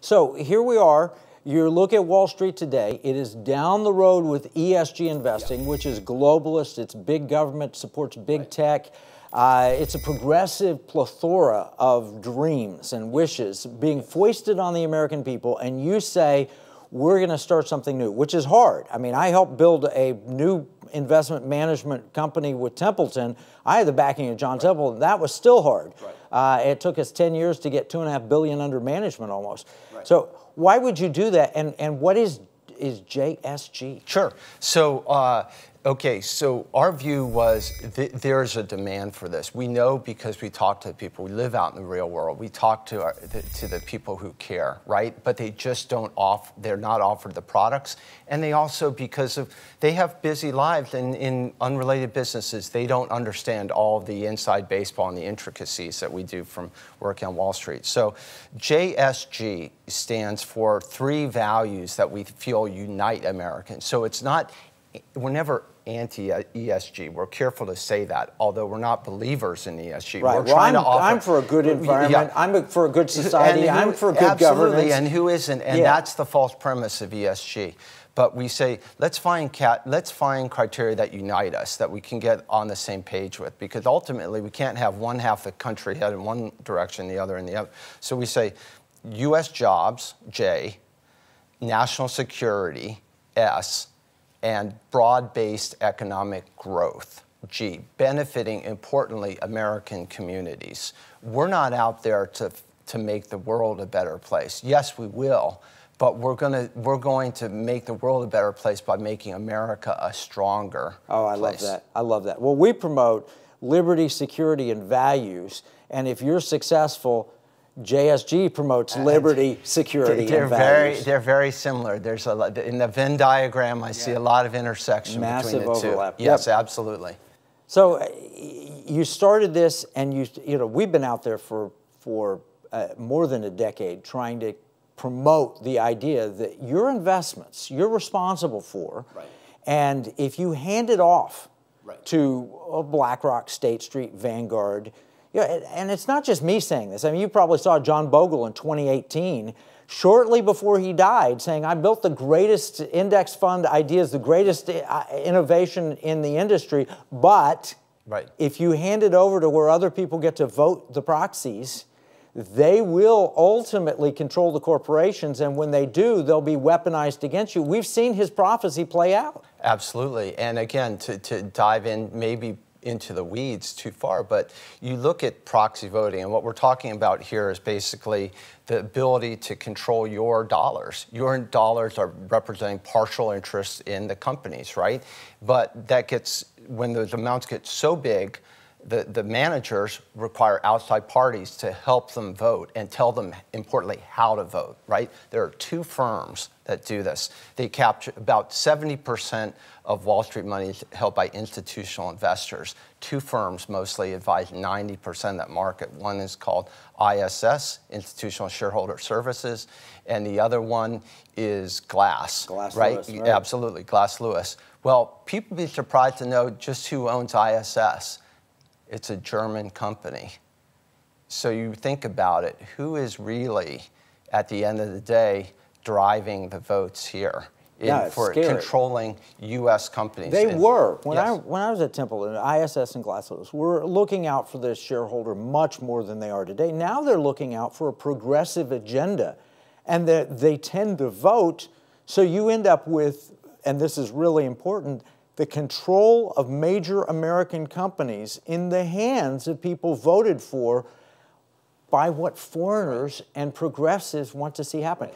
So here we are. You look at Wall Street today, it is down the road with ESG investing, which is globalist, it's big government, supports big tech. It's a progressive plethora of dreams and wishes being foisted on the American people, and you say, we're going to start something new, which is hard. I mean, I helped build a new investment management company with Templeton. I had the backing of John Templeton. That was still hard. It took us 10 years to get $2.5 billion under management almost. So why would you do that? And what is JSG? Sure. So, okay, so our view was there's a demand for this. We know because we talk to the people. We live out in the real world. We talk to the people who care, right? But they just don't they're not offered the products. And they also, because of, they have busy lives and in unrelated businesses, they don't understand all the inside baseball and the intricacies that we do from working on Wall Street. So JSG stands for three values that we feel unite Americans. So it's not, we're never anti-ESG. We're careful to say that, although we're not believers in ESG. Right. We're trying to offer, I'm for a good environment. I'm for a good society. I'm for good governance. And who isn't? And that's the false premise of ESG. But we say, let's find criteria that unite us, that we can get on the same page with, because ultimately we can't have one half the country head in one direction, the other in the other. So we say U.S. jobs, J, national security, S, and broad-based economic growth, G, benefiting, importantly, American communities. We're not out there to make the world a better place. Yes, we will, but we're going to make the world a better place by making America a stronger place. Love that. I love that. Well, we promote liberty, security, and values, and if you're successful, JSG promotes liberty, security, and values. They're very similar. There's a lot, in the Venn diagram, I see a lot of intersection between the two. Overlap. Yes, absolutely. So you started this, and you know, we've been out there for more than a decade trying to promote the idea that your investments you're responsible for, and if you hand it off to BlackRock, State Street, Vanguard. Yeah, and it's not just me saying this. I mean, you probably saw John Bogle in 2018, shortly before he died, saying, I built the greatest index fund ideas, the greatest innovation in the industry, but if you hand it over to where other people get to vote the proxies, they will ultimately control the corporations, and when they do, they'll be weaponized against you. We've seen his prophecy play out. Absolutely, and again, to dive in maybe into the weeds too far, but you look at proxy voting, and what we're talking about here is basically the ability to control your dollars. Your dollars are representing partial interests in the companies, right? But that gets, when those amounts get so big, the managers require outside parties to help them vote and tell them, importantly, how to vote, right? There are two firms that do this. They capture about 70% of Wall Street money held by institutional investors. Two firms mostly advise 90% of that market. One is called ISS, Institutional Shareholder Services, and the other one is Glass Lewis, right? Absolutely, Glass Lewis. Well, people would be surprised to know just who owns ISS. It's a German company. So you think about it, who is really, at the end of the day, driving the votes here for controlling U.S. companies? They were. When I was at Templeton, ISS and Glass Lewis were looking out for the shareholder much more than they are today. Now they're looking out for a progressive agenda, and they tend to vote, so you end up with, and this is really important, the control of major American companies in the hands of people voted for by what foreigners and progressives want to see happen.